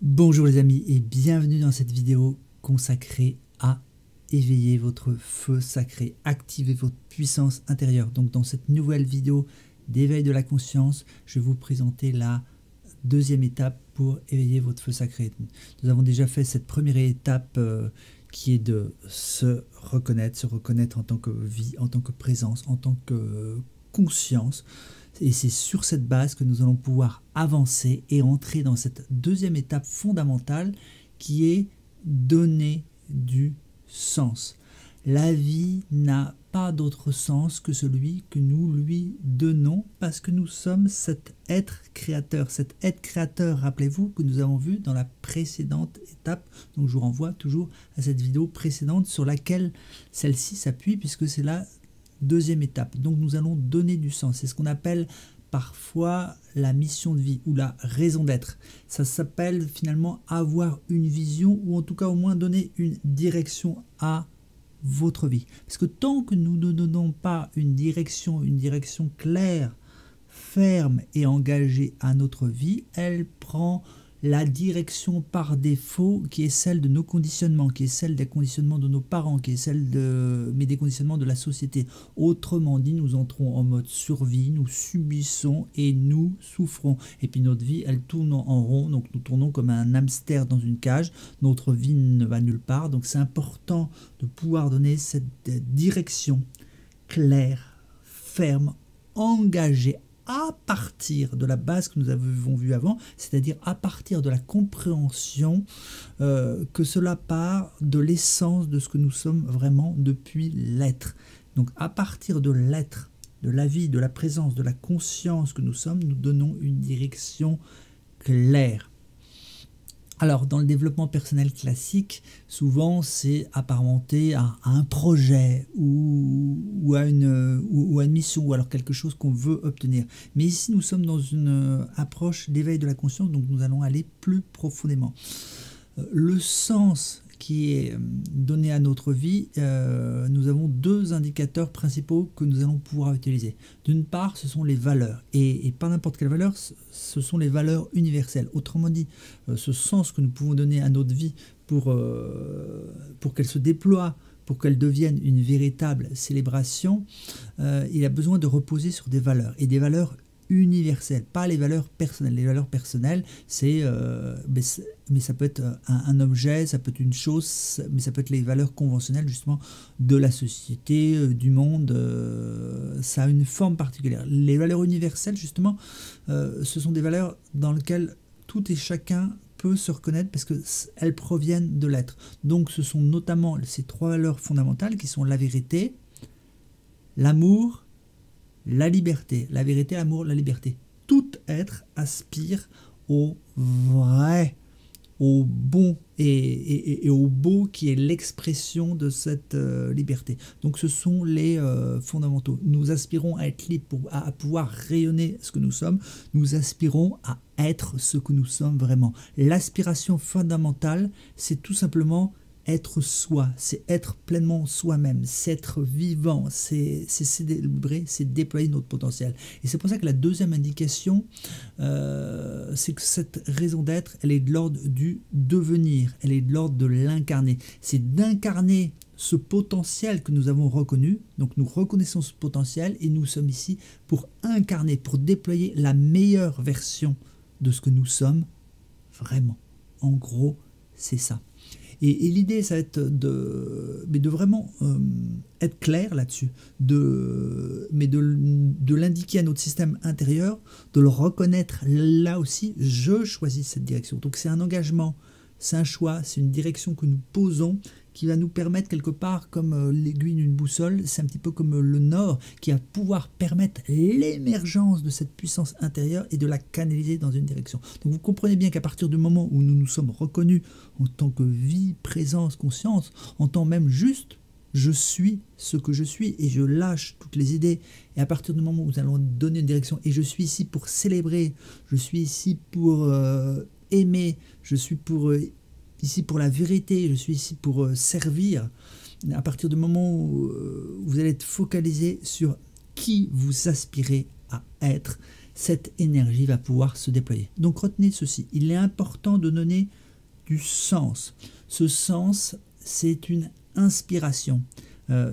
Bonjour les amis et bienvenue dans cette vidéo consacrée à éveiller votre feu sacré, activer votre puissance intérieure. Donc dans cette nouvelle vidéo d'éveil de la conscience, je vais vous présenter la deuxième étape pour éveiller votre feu sacré. Nous avons déjà fait cette première étape qui est de se reconnaître en tant que vie, en tant que présence, en tant que conscience. Et c'est sur cette base que nous allons pouvoir avancer et entrer dans cette deuxième étape fondamentale qui est donner du sens. La vie n'a pas d'autre sens que celui que nous lui donnons parce que nous sommes cet être créateur. Cet être créateur, rappelez-vous, que nous avons vu dans la précédente étape. Donc je vous renvoie toujours à cette vidéo précédente sur laquelle celle-ci s'appuie puisque c'est la deuxième étape. Donc nous allons donner du sens. C'est ce qu'on appelle parfois la mission de vie ou la raison d'être. Ça s'appelle finalement avoir une vision ou en tout cas au moins donner une direction à votre vie. Parce que tant que nous ne donnons pas une direction claire, ferme et engagée à notre vie, elle prend la direction par défaut qui est celle de nos conditionnements, qui est celle des conditionnements de nos parents, qui est celle des conditionnements de la société. Autrement dit, nous entrons en mode survie, nous subissons et nous souffrons. Et puis notre vie, elle tourne en rond, donc nous tournons comme un hamster dans une cage. Notre vie ne va nulle part, donc c'est important de pouvoir donner cette direction claire, ferme, engagée, à partir de la base que nous avons vue avant, c'est-à-dire à partir de la compréhension que cela part de l'essence de ce que nous sommes vraiment depuis l'être. Donc à partir de l'être, de la vie, de la présence, de la conscience que nous sommes, nous donnons une direction claire. Alors dans le développement personnel classique, souvent c'est apparenté à un projet ou à une mission ou alors quelque chose qu'on veut obtenir. Mais ici nous sommes dans une approche d'éveil de la conscience, donc nous allons aller plus profondément. Le sens qui est donné à notre vie, nous avons deux indicateurs principaux que nous allons pouvoir utiliser. D'une part, ce sont les valeurs, et pas n'importe quelle valeur, ce sont les valeurs universelles. Autrement dit, ce sens que nous pouvons donner à notre vie pour qu'elle se déploie, pour qu'elle devienne une véritable célébration, il a besoin de reposer sur des valeurs, et des valeurs universelles, pas les valeurs personnelles. Les valeurs personnelles, c'est mais ça peut être un objet, ça peut être une chose, mais ça peut être les valeurs conventionnelles justement de la société, du monde, ça a une forme particulière. Les valeurs universelles justement, ce sont des valeurs dans lesquelles tout et chacun peut se reconnaître parce qu'elles proviennent de l'être. Donc ce sont notamment ces trois valeurs fondamentales qui sont la vérité, l'amour, la liberté, la vérité, l'amour, la liberté. Tout être aspire au vrai, au bon et au beau qui est l'expression de cette liberté. Donc ce sont les fondamentaux. Nous aspirons à être libres, à pouvoir rayonner ce que nous sommes. Nous aspirons à être ce que nous sommes vraiment. L'aspiration fondamentale, c'est tout simplement être soi, c'est être pleinement soi-même, c'est être vivant, c'est célébrer, c'est déployer notre potentiel. Et c'est pour ça que la deuxième indication, c'est que cette raison d'être, elle est de l'ordre du devenir, elle est de l'ordre de l'incarner. C'est d'incarner ce potentiel que nous avons reconnu, donc nous reconnaissons ce potentiel et nous sommes ici pour incarner, pour déployer la meilleure version de ce que nous sommes vraiment. En gros, c'est ça. Et l'idée, ça va être de vraiment être clair là-dessus, mais de l'indiquer à notre système intérieur, de le reconnaître là aussi, je choisis cette direction. Donc c'est un engagement, c'est un choix, c'est une direction que nous posons qui va nous permettre quelque part, comme l'aiguille d'une boussole, c'est un petit peu comme le nord, qui va pouvoir permettre l'émergence de cette puissance intérieure et de la canaliser dans une direction. Donc vous comprenez bien qu'à partir du moment où nous nous sommes reconnus en tant que vie, présence, conscience, en tant même juste, je suis ce que je suis et je lâche toutes les idées. Et à partir du moment où nous allons donner une direction, et je suis ici pour célébrer, je suis ici pour aimer, je suis ici pour la vérité, je suis ici pour servir. À partir du moment où vous allez être focalisé sur qui vous aspirez à être, cette énergie va pouvoir se déployer. Donc retenez ceci, il est important de donner du sens. Ce sens, c'est une inspiration,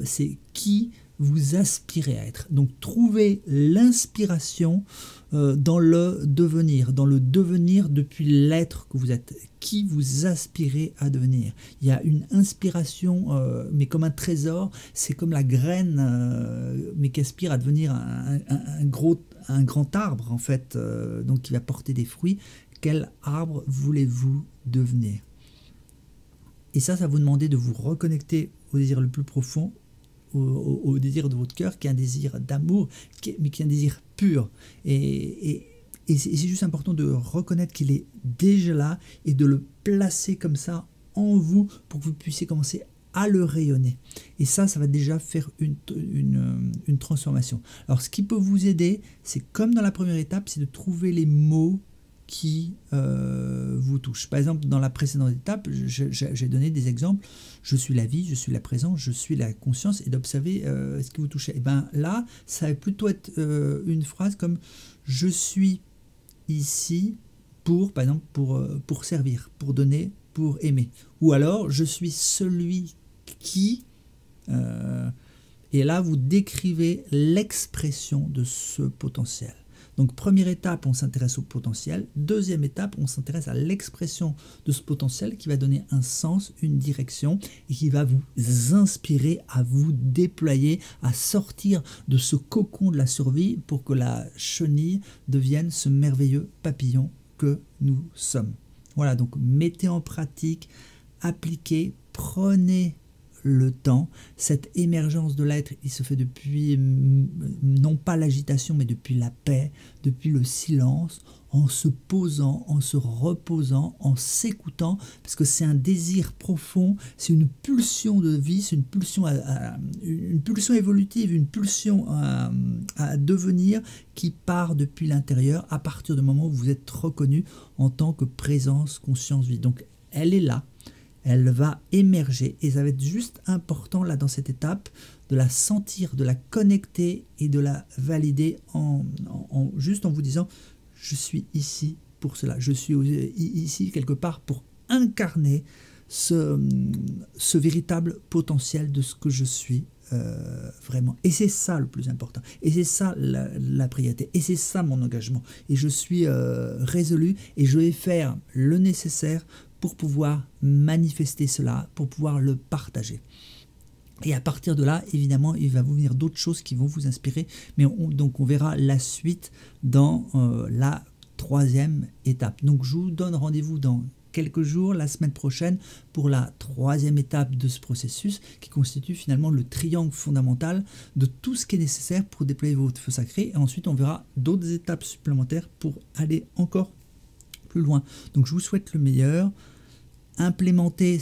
c'est qui vous aspirez à être. Donc trouvez l'inspiration dans le devenir, depuis l'être que vous êtes, qui vous aspirez à devenir. Il y a une inspiration, mais comme un trésor, c'est comme la graine, mais qui aspire à devenir un grand arbre, en fait, donc qui va porter des fruits. Quel arbre voulez-vous devenir? Et ça, ça vous demande de vous reconnecter au désir le plus profond, au désir de votre cœur, qui est un désir d'amour, mais qui est un désir pur. Et c'est juste important de reconnaître qu'il est déjà là et de le placer comme ça en vous pour que vous puissiez commencer à le rayonner. Et ça, ça va déjà faire une transformation. Alors, ce qui peut vous aider, c'est comme dans la première étape, c'est de trouver les mots qui vous touchent. Par exemple, dans la précédente étape, j'ai donné des exemples. Je suis la vie, je suis la présence, je suis la conscience, et d'observer ce qui vous touche. Et bien là, ça va plutôt être une phrase comme « je suis ici pour », par exemple, pour servir, pour donner, pour aimer. Ou alors « je suis celui qui ». Et là, vous décrivez l'expression de ce potentiel. Donc première étape, on s'intéresse au potentiel. Deuxième étape, on s'intéresse à l'expression de ce potentiel qui va donner un sens, une direction et qui va vous inspirer à vous déployer, à sortir de ce cocon de la survie pour que la chenille devienne ce merveilleux papillon que nous sommes. Voilà, donc mettez en pratique, appliquez, prenez le temps. Cette émergence de l'être, il se fait depuis, non pas l'agitation, mais depuis la paix, depuis le silence, en se posant, en se reposant, en s'écoutant, parce que c'est un désir profond, c'est une pulsion de vie, c'est une pulsion évolutive, une pulsion à devenir qui part depuis l'intérieur à partir du moment où vous êtes reconnu en tant que présence, conscience, vie. Donc elle est là. Elle va émerger et ça va être juste important là dans cette étape de la sentir, de la connecter et de la valider juste en vous disant « je suis ici pour cela, je suis ici quelque part pour incarner ce véritable potentiel de ce que je suis vraiment ». Et c'est ça le plus important, et c'est ça la priorité, et c'est ça mon engagement. Et je suis résolu et je vais faire le nécessaire pour pouvoir manifester cela, pour pouvoir le partager. Et à partir de là, évidemment, il va vous venir d'autres choses qui vont vous inspirer, mais donc on verra la suite dans la troisième étape. Donc je vous donne rendez-vous dans quelques jours, la semaine prochaine, pour la troisième étape de ce processus qui constitue finalement le triangle fondamental de tout ce qui est nécessaire pour déployer votre feu sacré. Et ensuite, on verra d'autres étapes supplémentaires pour aller encore plus loin. Donc je vous souhaite le meilleur. Implémentez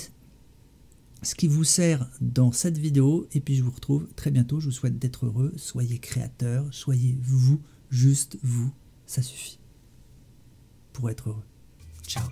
ce qui vous sert dans cette vidéo et puis je vous retrouve très bientôt. Je vous souhaite d'être heureux, soyez créateur, soyez vous, juste vous, ça suffit pour être heureux. Ciao.